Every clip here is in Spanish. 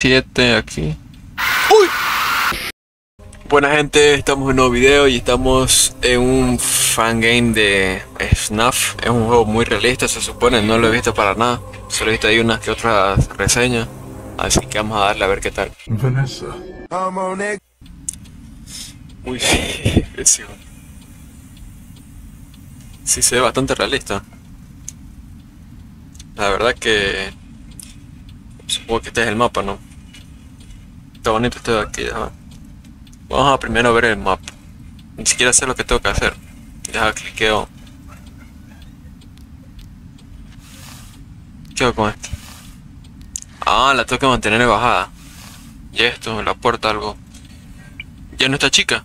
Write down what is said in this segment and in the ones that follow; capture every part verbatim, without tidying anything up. siete aquí. ¡Uy! Buena gente, estamos en un nuevo video y estamos en un fangame de FNAF. Es un juego muy realista, se supone, no lo he visto para nada. Solo he visto ahí unas que otras reseñas. Así que vamos a darle a ver qué tal. Vanessa. Uy, impresión. Sí, se ve bastante realista. La verdad que... supongo que este es el mapa, ¿no? Está bonito esto de aquí, déjame. Vamos a primero ver el mapa. Ni siquiera sé lo que tengo que hacer. Deja cliqueo. ¿Qué hago con esto? Ah, la tengo que mantener en bajada. Y esto, la puerta, algo. Ya no está chica.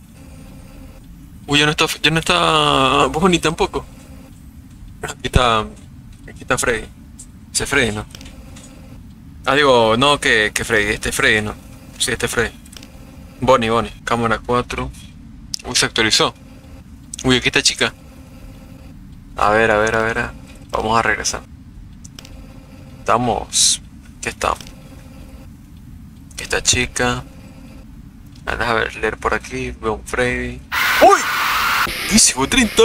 Uy, ya no está, ya no está Bonnie tampoco. Aquí está, aquí está Freddy. Ese es Freddy, ¿no? Ah, digo, no, que, que Freddy, este es Freddy, ¿no? Sí, este es Freddy. Bonnie, Bonnie. Cámara cuatro. Uy, se actualizó. Uy, aquí está chica. A ver, a ver, a ver. Vamos a regresar. Estamos... ¿qué estamos? Aquí está chica. A ver, leer por aquí. Veo un Freddy. ¡Uy! ¡Uy, se fue treinta!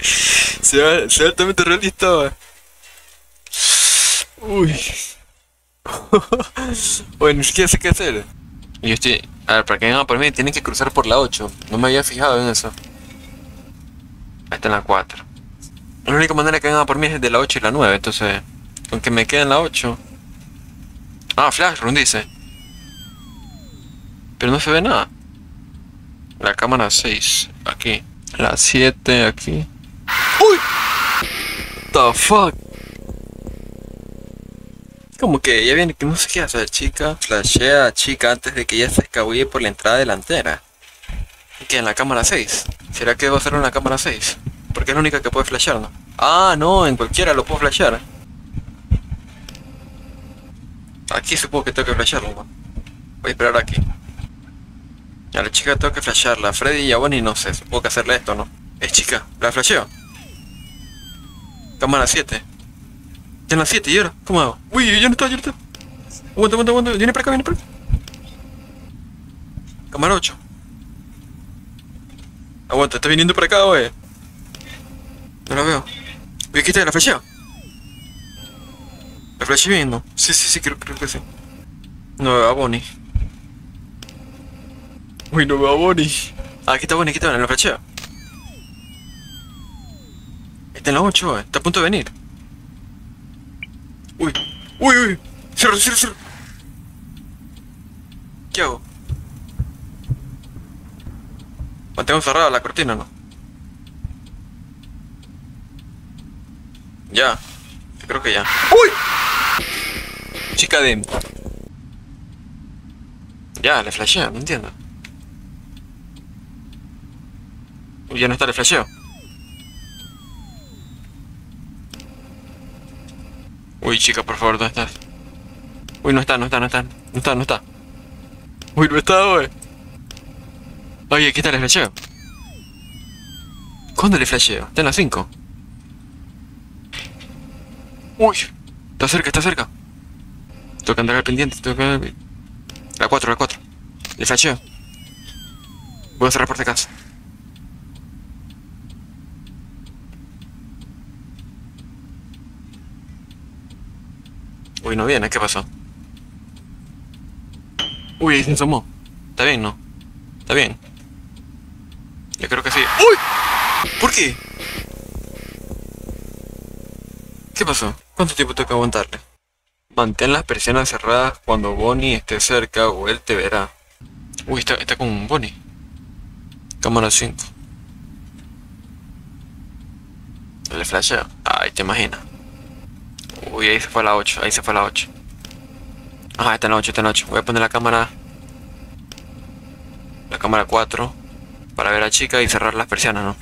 Se ve altamente realista. Uy. Bueno, ni siquiera sé qué hacer. Yo estoy... a ver, para que vengan por mí, tienen que cruzar por la ocho. No me había fijado en eso. Ahí está en la cuatro. La única manera que vengan por mí es de la ocho y la nueve. Entonces, con que me quede en la ocho. Ah, Flash Room dice. Pero no se ve nada. La cámara seis. Aquí. La siete aquí. ¡Uy! What the fuck. Como que ya viene, que no sé qué hacer, chica. Flashea a chica antes de que ella se escabulle por la entrada delantera. ¿Qué? En la cámara seis. ¿Será que va a ser en la cámara seis? Porque es la única que puede flashear, ¿no? Ah, no, en cualquiera lo puedo flashear. Aquí supongo que tengo que flashearlo, ¿no? Voy a esperar aquí. A la chica tengo que flashearla. Freddy y a Bonnie no sé, supongo que hacerle esto, ¿no? Es chica, la flasheo. Cámara siete. Ya en la siete, ¿y ahora? ¿Cómo hago? Uy, ya no está, ya no está. Aguanta, aguanta, aguanta. Viene para acá, viene para acá. Cámara ocho. Aguanta, está viniendo para acá, wey. No la veo. Uy, aquí está, la flashea. La flashea bien, ¿no? Sí, sí, sí, creo, creo que sí. No veo a Bonnie. Uy, no veo a Bonnie. Ah, aquí está Bonnie, aquí está Bonnie, la flashea. Está en la ocho, wey. Está a punto de venir. Uy, uy, uy, cierro, cierro, cierro. ¿Qué hago? Mantengo cerrada la cortina, ¿no? Ya, yo creo que ya. ¡Uy! Chica de... ya, le flashea, no entiendo. Uy, ya no está, le flasheo. Uy, chica, por favor, ¿dónde estás? Uy, no está, no está, no está, no está, no está. Uy, no está, wey. Oye, aquí está el flasheo. ¿Cuándo le flasheo? Está en la cinco. Uy, está cerca, está cerca. Tengo que andar al pendiente, tengo que andar... la cuatro, la cuatro. Le flasheo. Voy a cerrar por de casa. Uy, no viene, ¿qué pasó? Uy, se asomó. Está bien, ¿no? Está bien. Yo creo que sí. ¡Uy! ¿Por qué? ¿Qué pasó? ¿Cuánto tiempo tengo que aguantarle? Mantén las persianas cerradas cuando Bonnie esté cerca o él te verá. Uy, está, está con Bonnie. Cámara cinco. Le flashea. Ay, te imaginas. Uy, ahí se fue a la ocho, ahí se fue a la ocho. Ajá, está en la ocho, está en la ocho. Voy a poner la cámara... la cámara cuatro. Para ver a la chica y cerrar las persianas, ¿no?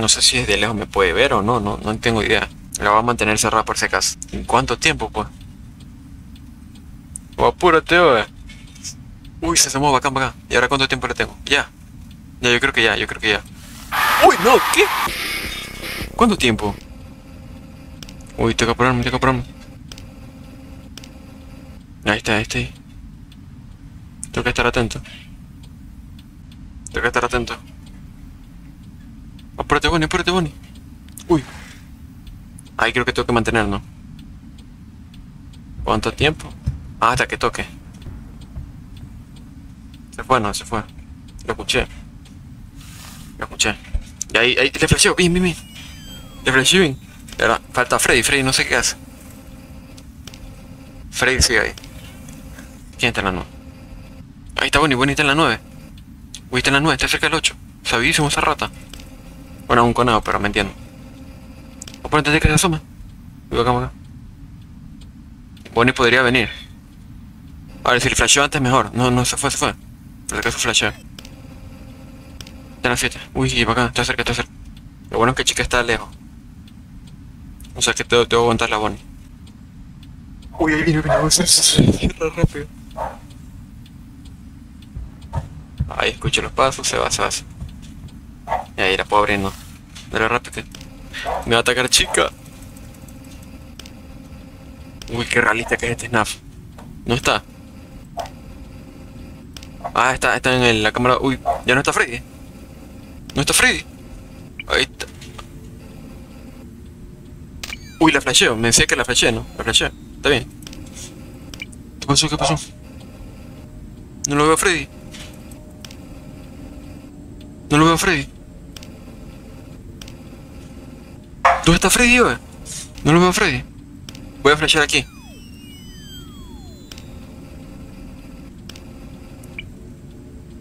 No sé si desde lejos me puede ver o no, no, no tengo idea. La voy a mantener cerrada por si acaso. ¿En cuánto tiempo, pues? O apúrate, wey. Uy, se asomó, bacán, bacán. ¿Y ahora cuánto tiempo le tengo? Ya. Ya, yo creo que ya, yo creo que ya. Uy, no, ¿qué? ¿Cuánto tiempo? Uy, tengo que apurarme, tengo que apurarme. Ahí está, ahí está. Tengo que estar atento. Tengo que estar atento. Apúrate, Bonnie, apúrate, Bonnie. Uy. Ahí creo que tengo que mantenernos. ¿Cuánto tiempo? Ah, hasta que toque. Se fue, no, se fue. Lo escuché. Lo escuché. Y ahí, ahí, le flasheó, bien, bien, bien. Le flasheó bien. Ahora falta Freddy, Freddy no sé qué hace. Freddy sigue ahí. ¿Quién está en la nueve? Ahí está Bonnie, Bonnie está en la nueve. Uy, está en la nueve, está cerca del ocho. Sabidísimo esa rata. Bueno, aún conado, pero me entiendo. O por antes de que se asoma. Voy acá, acá. Bonnie podría venir. A ver, si el flasheó antes mejor. No, no, se fue, se fue. Pero que fue flashear. Está en la siete. Uy, para acá, está cerca, está cerca. Lo bueno es que chica está lejos. O sea que tengo que aguantar la Bonnie. Uy, ahí viene, viene, viene. Rápido. Ahí escucho los pasos, se va, se va. Y ahí la puedo abrir, no. Dale rápido. Me va a atacar chica. Uy, qué realista que es este FNAF. No está. Ah, está, está en el, la cámara. Uy, ya no está Freddy. No está Freddy. Ahí está. Uy, la flasheo. Me decía que la flasheé, ¿no? La flasheé. Está bien. ¿Qué pasó? ¿Qué pasó? No lo veo a Freddy. No lo veo a Freddy. ¿Dónde está Freddy, güey? No lo veo a Freddy. Voy a flashear aquí.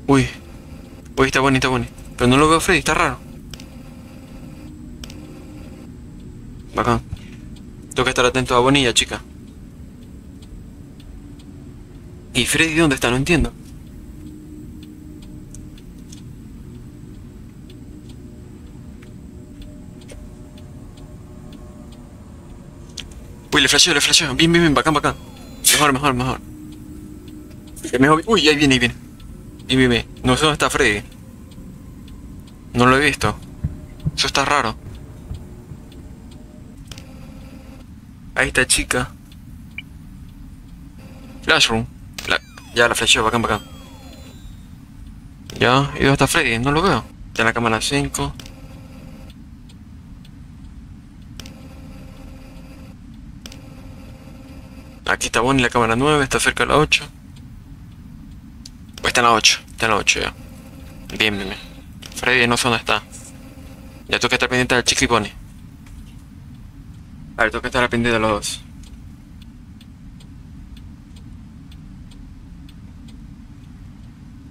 Uy. Uy, está bueno, está bueno. Pero no lo veo a Freddy, está raro. Bacán. Tengo que estar atento a Bonilla, chica. ¿Y Freddy dónde está? No entiendo. Uy, le flasheo, le flasheo. Bien, bien, bien, bacán, bacán. Mejor, mejor, mejor. mejor. Uy, ahí viene, ahí viene. Bien, bien, bien. No sé dónde está Freddy. No lo he visto. Eso está raro. Ahí está chica. Flashroom. La... Ya la flasheo, bacán, bacán. Ya, ¿y dónde está Freddy? No lo veo. Está en la cámara cinco. Aquí está Bonnie, la cámara nueve, está cerca de la ocho. Pues está en la ocho, está en la ocho ya. Bien, bien, bien. Freddy no sé dónde está. Ya tengo que estar pendiente del chico y Bonnie. A ver, tengo que estar pendiente de los dos.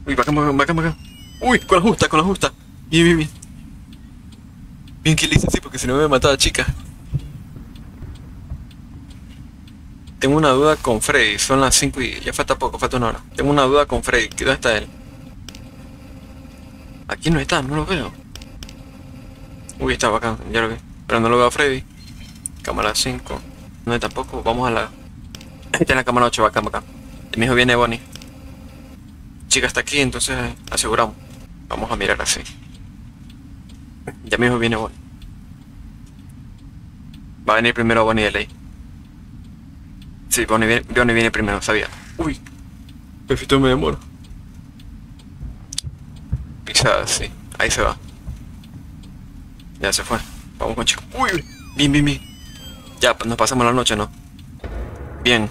Uy, va acá, va acá, va acá. Uy, con la justa, con la justa. Bien, bien, bien. Bien que le hice así porque si no me hubiera matado a chica. Tengo una duda con Freddy, son las cinco y ya falta poco, falta una hora. Tengo una duda con Freddy, ¿dónde está él? Aquí no está, no lo veo. Uy, está bacán, ya lo vi. Pero no lo veo a Freddy. Cámara cinco. No hay tampoco, vamos a la... Está en la cámara ocho, bacán, bacán. El mismo viene Bonnie. Chica está aquí, entonces aseguramos. Vamos a mirar así. Ya mismo viene Bonnie. Va a venir primero Bonnie de ley. Sí, Bonnie viene, Bonnie viene primero, sabía. Uy, perfecto, me demoro. Pisada, sí, ahí se va. Ya se fue, vamos con chico. Uy, bien, bien, bien. Ya, nos pasamos la noche, ¿no? Bien.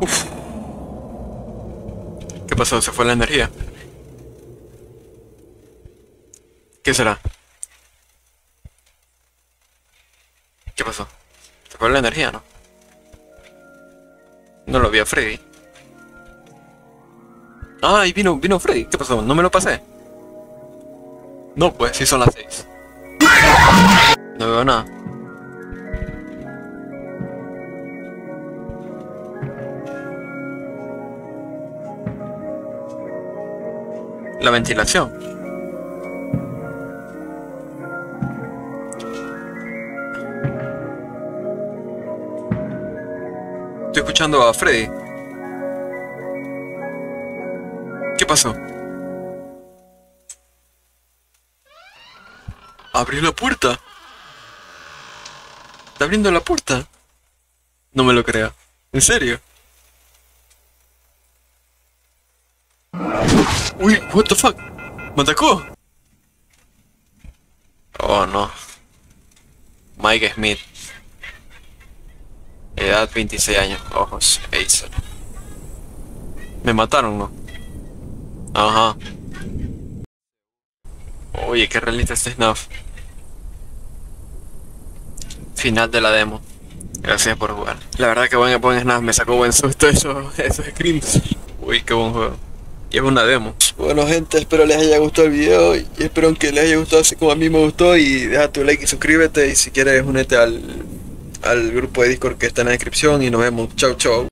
Uf. ¿Qué pasó? ¿Se fue la energía? ¿Qué será? ¿Qué pasó? ¿Se fue la energía, no? No lo vi a Freddy. Ah, y vino, vino Freddy. ¿Qué pasó? No me lo pasé. No, pues, sí son las seis. No veo nada. La ventilación. Estoy escuchando a Freddy. ¿Qué pasó? Abrió la puerta. Está abriendo la puerta. No me lo creo. ¿En serio? Uy, what the fuck? ¿Me atacó? Oh no. Mike Schmidt. Edad veintiséis años. Ojos. Acer. Me mataron, ¿no? Ajá. Oye, qué realista este F NAF. Final de la demo. Gracias por jugar. La verdad que buen, buen F NAF. Me sacó buen susto esos, esos screams. Uy, qué buen juego. Y es una demo. Bueno gente, espero les haya gustado el video y espero que les haya gustado así como a mí me gustó, y deja tu like y suscríbete, y si quieres únete al, al grupo de Discord que está en la descripción, y nos vemos. Chau chau.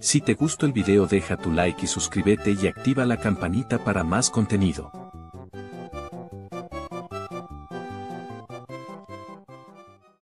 Si te gustó el video deja tu like y suscríbete y activa la campanita para más contenido.